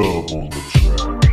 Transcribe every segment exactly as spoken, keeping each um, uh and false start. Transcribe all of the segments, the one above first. Dub on the track.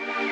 You